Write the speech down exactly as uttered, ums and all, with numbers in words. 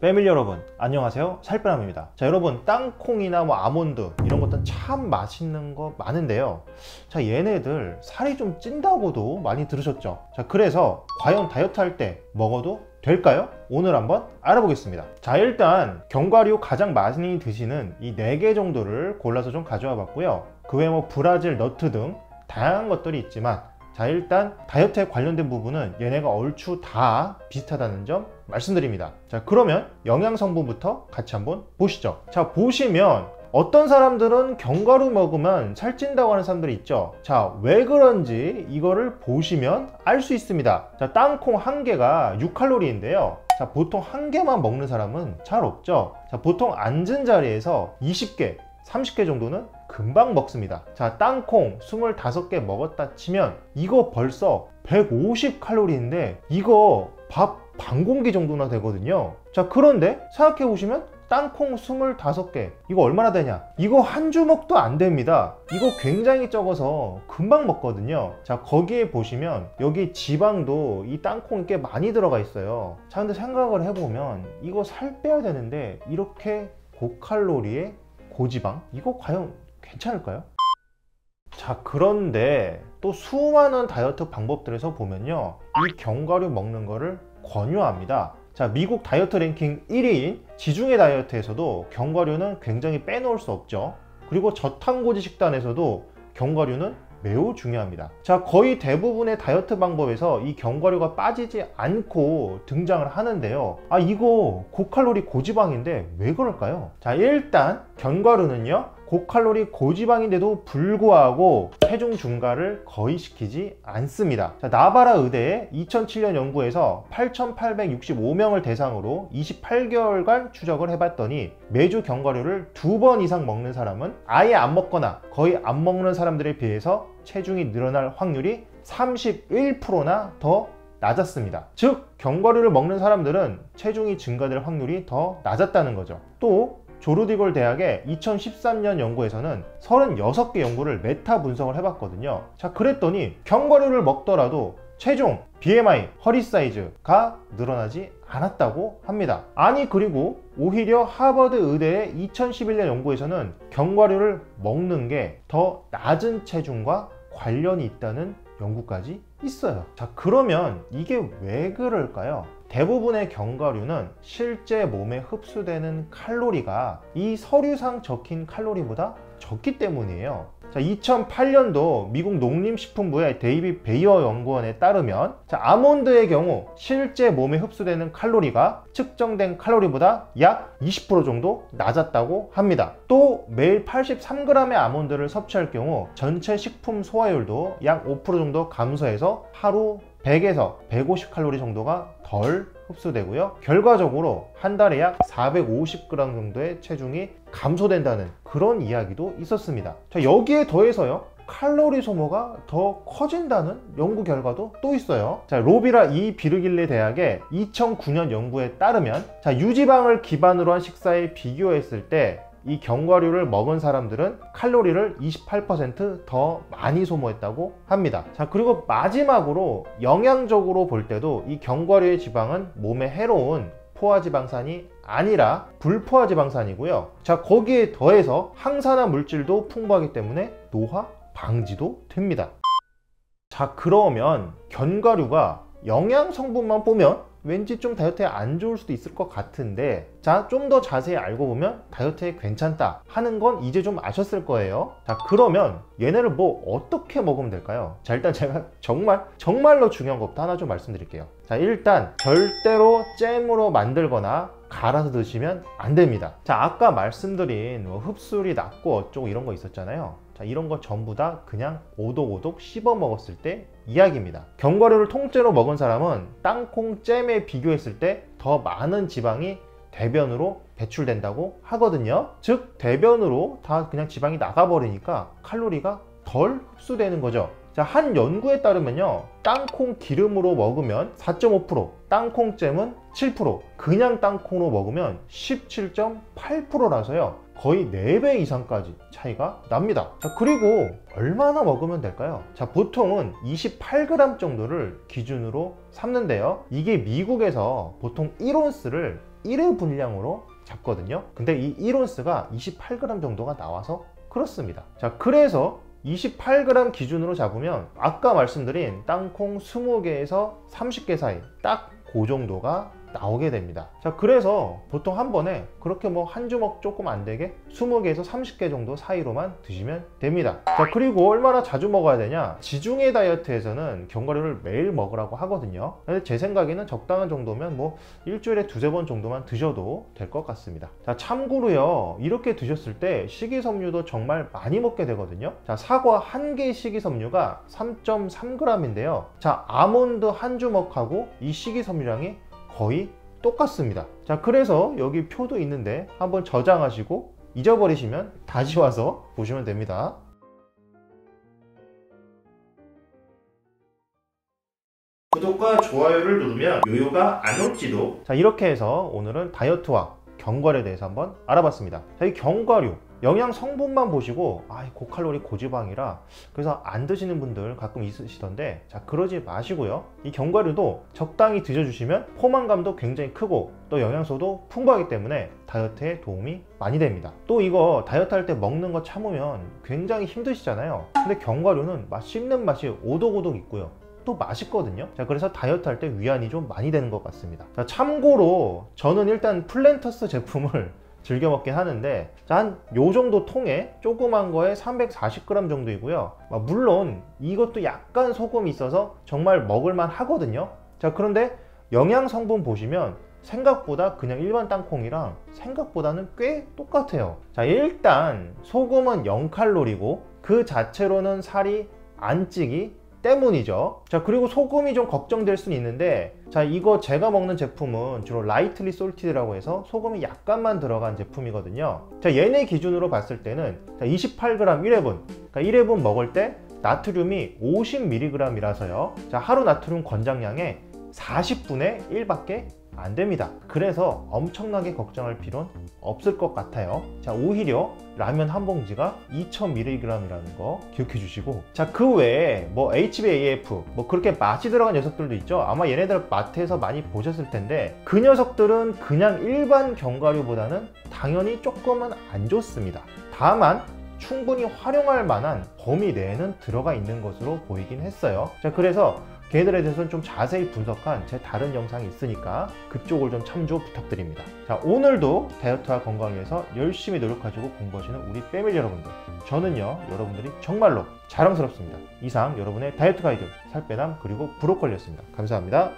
빼밀 여러분 안녕하세요, 살빼남입니다. 자 여러분, 땅콩이나 뭐 아몬드 이런 것들은 참 맛있는 거 많은데요, 자 얘네들 살이 좀 찐다고도 많이 들으셨죠? 자 그래서 과연 다이어트 할 때 먹어도 될까요? 오늘 한번 알아보겠습니다. 자 일단 견과류 가장 많이 드시는 이 네 개 정도를 골라서 좀 가져와 봤고요. 그 외에 뭐 브라질 너트 등 다양한 것들이 있지만, 자 일단 다이어트에 관련된 부분은 얘네가 얼추 다 비슷하다는 점 말씀드립니다. 자 그러면 영양 성분부터 같이 한번 보시죠. 자 보시면 어떤 사람들은 견과류 먹으면 살찐다고 하는 사람들이 있죠. 자 왜 그런지 이거를 보시면 알 수 있습니다. 자 땅콩 한 개가 육 칼로리인데요 자 보통 한 개만 먹는 사람은 잘 없죠. 자 보통 앉은 자리에서 이십 개 삼십 개 정도는 금방 먹습니다. 자 땅콩 이십오 개 먹었다 치면 이거 벌써 백오십 칼로리인데 이거 밥 반 공기 정도나 되거든요. 자 그런데 생각해 보시면 땅콩 이십오 개 이거 얼마나 되냐, 이거 한 주먹도 안 됩니다. 이거 굉장히 적어서 금방 먹거든요. 자 거기에 보시면 여기 지방도 이 땅콩이 꽤 많이 들어가 있어요. 자 근데 생각을 해보면 이거 살 빼야 되는데 이렇게 고칼로리에 고지방, 이거 과연 괜찮을까요? 자 그런데 또 수많은 다이어트 방법들에서 보면요, 이 견과류 먹는 거를 권유합니다. 자 미국 다이어트 랭킹 일 위인 지중해 다이어트에서도 견과류는 굉장히 빼놓을 수 없죠. 그리고 저탄고지 식단에서도 견과류는 매우 중요합니다. 자 거의 대부분의 다이어트 방법에서 이 견과류가 빠지지 않고 등장을 하는데요, 아 이거 고칼로리 고지방인데 왜 그럴까요? 자 일단 견과류는요 고칼로리 고지방인데도 불구하고 체중 증가를 거의 시키지 않습니다. 자, 나바라 의대의 이천칠 년 연구에서 팔천팔백육십오 명을 대상으로 이십팔 개월간 추적을 해봤더니 매주 견과류를 두 번 이상 먹는 사람은 아예 안 먹거나 거의 안 먹는 사람들에 비해서 체중이 늘어날 확률이 삼십일 퍼센트나 더 낮았습니다. 즉 견과류를 먹는 사람들은 체중이 증가될 확률이 더 낮았다는 거죠. 또 조르디골 대학의 이천십삼 년 연구에서는 삼십육 개 연구를 메타 분석을 해봤거든요. 자 그랬더니 견과류를 먹더라도 체중, 비 엠 아이, 허리 사이즈가 늘어나지 않았다고 합니다. 아니 그리고 오히려 하버드 의대의 이천십일 년 연구에서는 견과류를 먹는 게 더 낮은 체중과 관련이 있다는 연구까지 있어요. 자 그러면 이게 왜 그럴까요? 대부분의 견과류는 실제 몸에 흡수되는 칼로리가 이 서류상 적힌 칼로리보다 적기 때문이에요. 자, 이천팔 년도 미국 농림식품부의 데이비드 베이어 연구원에 따르면, 자, 아몬드의 경우 실제 몸에 흡수되는 칼로리가 측정된 칼로리보다 약 이십 퍼센트 정도 낮았다고 합니다. 또 매일 팔십삼 그램의 아몬드를 섭취할 경우 전체 식품 소화율도 약 오 퍼센트 정도 감소해서 하루 백에서 백오십 칼로리 정도가 덜 흡수되고요. 결과적으로 한 달에 약 사백오십 그램 정도의 체중이 감소된다는 그런 이야기도 있었습니다. 자, 여기에 더해서요, 칼로리 소모가 더 커진다는 연구 결과도 또 있어요. 자, 로비라 이 비르길레 대학의 이천구 년 연구에 따르면, 자, 유지방을 기반으로 한 식사에 비교했을 때 이 견과류를 먹은 사람들은 칼로리를 이십팔 퍼센트 더 많이 소모했다고 합니다. 자 그리고 마지막으로 영양적으로 볼 때도 이 견과류의 지방은 몸에 해로운 포화지방산이 아니라 불포화지방산이고요. 자 거기에 더해서 항산화 물질도 풍부하기 때문에 노화 방지도 됩니다. 자 그러면 견과류가 영양 성분만 보면 왠지 좀 다이어트에 안 좋을 수도 있을 것 같은데, 자 좀 더 자세히 알고 보면 다이어트에 괜찮다 하는 건 이제 좀 아셨을 거예요. 자 그러면 얘네를 뭐 어떻게 먹으면 될까요? 자 일단 제가 정말 정말로 중요한 것부터 하나 좀 말씀드릴게요. 자 일단 절대로 잼으로 만들거나 갈아서 드시면 안 됩니다. 자 아까 말씀드린 뭐 흡수율이 낮고 어쩌고 이런 거 있었잖아요. 자 이런 거 전부 다 그냥 오독오독 씹어 먹었을 때 이야기입니다. 견과류를 통째로 먹은 사람은 땅콩잼에 비교했을 때 더 많은 지방이 대변으로 배출된다고 하거든요. 즉 대변으로 다 그냥 지방이 나가버리니까 칼로리가 덜 흡수되는 거죠. 자, 한 연구에 따르면요, 땅콩 기름으로 먹으면 사 점 오 퍼센트, 땅콩잼은 칠 퍼센트, 그냥 땅콩으로 먹으면 십칠 점 팔 퍼센트라서요 거의 네 배 이상까지 차이가 납니다. 자 그리고 얼마나 먹으면 될까요? 자 보통은 이십팔 그램 정도를 기준으로 삼는데요, 이게 미국에서 보통 일 온스를 일의 분량으로 잡거든요. 근데 이 일 온스가 이십팔 그램 정도가 나와서 그렇습니다. 자, 그래서 이십팔 그램 기준으로 잡으면 아까 말씀드린 땅콩 스무 개에서 삼십 개 사이 딱 그 정도가 나오게 됩니다. 자, 그래서 보통 한 번에 그렇게 뭐 한 주먹 조금 안 되게 스무 개에서 삼십 개 정도 사이로만 드시면 됩니다. 자, 그리고 얼마나 자주 먹어야 되냐, 지중해 다이어트에서는 견과류를 매일 먹으라고 하거든요. 근데 제 생각에는 적당한 정도면 뭐 일주일에 두세 번 정도만 드셔도 될 것 같습니다. 자, 참고로요, 이렇게 드셨을 때 식이섬유도 정말 많이 먹게 되거든요. 자, 사과 한 개의 식이섬유가 삼 점 삼 그램 인데요, 자, 아몬드 한 주먹하고 이 식이섬유량이 거의 똑같습니다. 자, 그래서 여기 표도 있는데 한번 저장하시고 잊어버리시면 다시 와서 보시면 됩니다. 구독과 좋아요를 누르면 요요가 안 올지도. 자, 이렇게 해서 오늘은 다이어트와 견과류에 대해서 한번 알아봤습니다. 자, 이 견과류 영양 성분만 보시고 아, 고칼로리 고지방이라 그래서 안 드시는 분들 가끔 있으시던데, 자, 그러지 마시고요, 이 견과류도 적당히 드셔주시면 포만감도 굉장히 크고 또 영양소도 풍부하기 때문에 다이어트에 도움이 많이 됩니다. 또 이거 다이어트 할 때 먹는 거 참으면 굉장히 힘드시잖아요. 근데 견과류는 막 씹는 맛이 오독오독 있고요, 또 맛있거든요. 자, 그래서 다이어트 할 때 위안이 좀 많이 되는 것 같습니다. 자, 참고로 저는 일단 플랜터스 제품을 즐겨 먹긴 하는데, 한 요 정도 통에 조그만 거에 삼백사십 그램 정도이고요, 물론 이것도 약간 소금이 있어서 정말 먹을만 하거든요. 자, 그런데 영양 성분 보시면 생각보다 그냥 일반 땅콩이랑 생각보다는 꽤 똑같아요. 자, 일단 소금은 영 칼로리고 그 자체로는 살이 안 찌기 때문이죠. 자, 그리고 소금이 좀 걱정될 수는 있는데, 자, 이거 제가 먹는 제품은 주로 라이트리 솔티드라고 해서 소금이 약간만 들어간 제품이거든요. 자, 얘네 기준으로 봤을 때는 이십팔 그램 일 회분, 그러니까 일 회분 먹을 때 나트륨이 오십 밀리그램 이라서요, 자, 하루 나트륨 권장량의 사십 분의 일 밖에 안 됩니다. 그래서 엄청나게 걱정할 필요는 없을 것 같아요. 자, 오히려 라면 한 봉지가 이천 밀리그램 이라는 거 기억해 주시고, 자, 그 외에 뭐 에이치 비 에이 에프 뭐 그렇게 맛이 들어간 녀석들도 있죠. 아마 얘네들 마트에서 많이 보셨을 텐데 그 녀석들은 그냥 일반 견과류보다는 당연히 조금은 안 좋습니다. 다만 충분히 활용할 만한 범위 내에는 들어가 있는 것으로 보이긴 했어요. 자, 그래서 걔들에 대해서는 좀 자세히 분석한 제 다른 영상이 있으니까 그쪽을 좀 참조 부탁드립니다. 자, 오늘도 다이어트와 건강을 위해서 열심히 노력하시고 공부하시는 우리 패밀리 여러분들, 저는요, 여러분들이 정말로 자랑스럽습니다. 이상 여러분의 다이어트 가이드 살빼남 그리고 브로콜리였습니다. 감사합니다.